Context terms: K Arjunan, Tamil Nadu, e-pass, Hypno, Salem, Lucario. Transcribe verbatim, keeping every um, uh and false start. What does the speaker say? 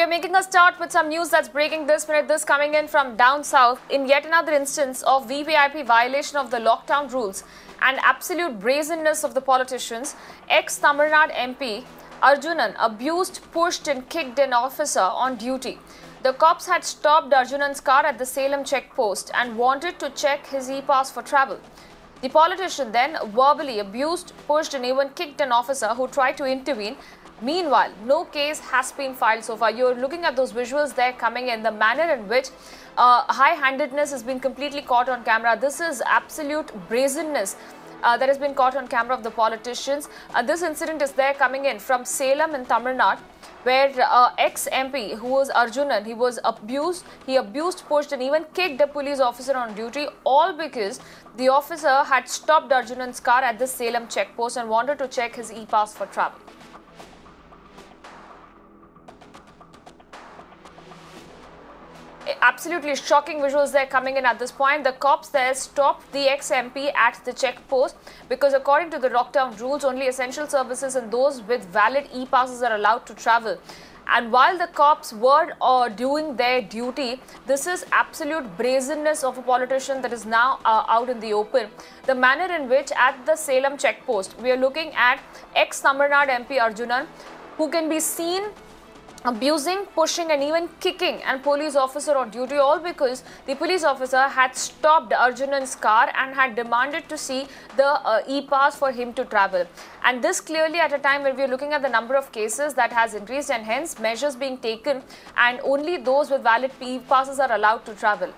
we are making a start with some news that's breaking this minute. This coming in from down south in yet another instance of V V I P violation of the lockdown rules and absolute brazenness of the politicians. Ex-Tamil Nadu M P Arjunan abused, pushed and kicked an officer on duty. The cops had stopped Arjunan's car at the Salem checkpost and wanted to check his e-pass for travel. The politician then verbally abused, pushed and even kicked an officer who tried to intervene. Meanwhile, no case has been filed so far. You're looking at those visuals there coming in, the manner in which uh, high-handedness has been completely caught on camera. This is absolute brazenness uh, that has been caught on camera of the politicians. Uh, this incident is there coming in from Salem in Tamil Nadu, where uh, ex-M P who was Arjunan, he was abused, he abused, pushed and even kicked a police officer on duty, all because the officer had stopped Arjunan's car at the Salem checkpost and wanted to check his e-pass for travel. Absolutely shocking visuals there coming in at this point. The cops there stopped the ex-M P at the checkpost because according to the lockdown rules, only essential services and those with valid e-passes are allowed to travel. And while the cops were uh, doing their duty, this is absolute brazenness of a politician that is now uh, out in the open. The manner in which at the Salem checkpost, we are looking at ex-Tamil Nadu M P Arjunan, who can be seen abusing, pushing and even kicking an police officer on duty, all because the police officer had stopped Arjunan's car and had demanded to see the uh, e-pass for him to travel. And this clearly at a time where we are looking at the number of cases that has increased and hence measures being taken and only those with valid e-passes are allowed to travel.